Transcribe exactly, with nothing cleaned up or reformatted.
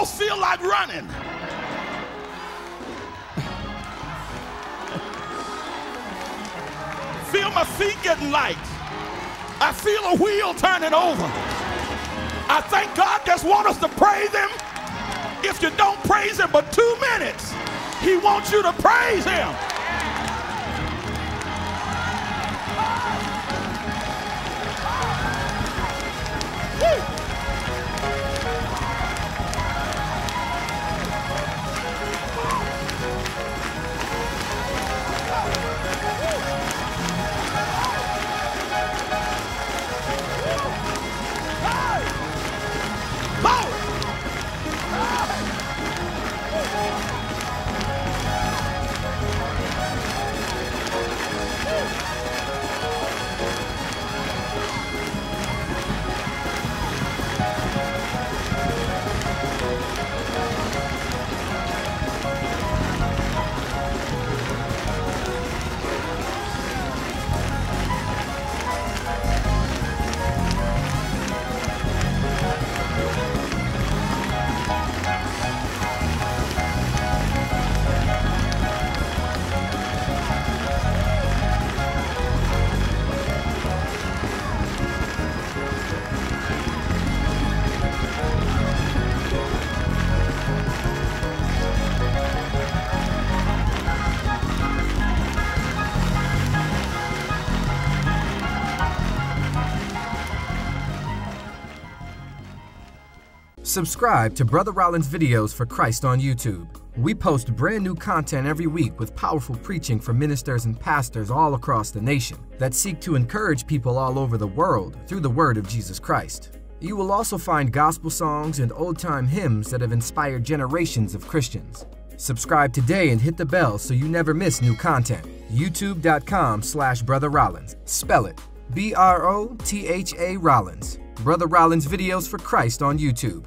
don't feel like running. Feel my feet getting light. I feel a wheel turning over. I thank God just wants us to praise him. If you don't praise him for two minutes, he wants you to praise him. Subscribe to Brotha Rollins' videos for Christ on YouTube. We post brand new content every week with powerful preaching from ministers and pastors all across the nation that seek to encourage people all over the world through the word of Jesus Christ. You will also find gospel songs and old-time hymns that have inspired generations of Christians. Subscribe today and hit the bell so you never miss new content. YouTube dot com slash Brotha Rollins. Spell it B R O T H A Rollins. Brotha Rollins' videos for Christ on YouTube.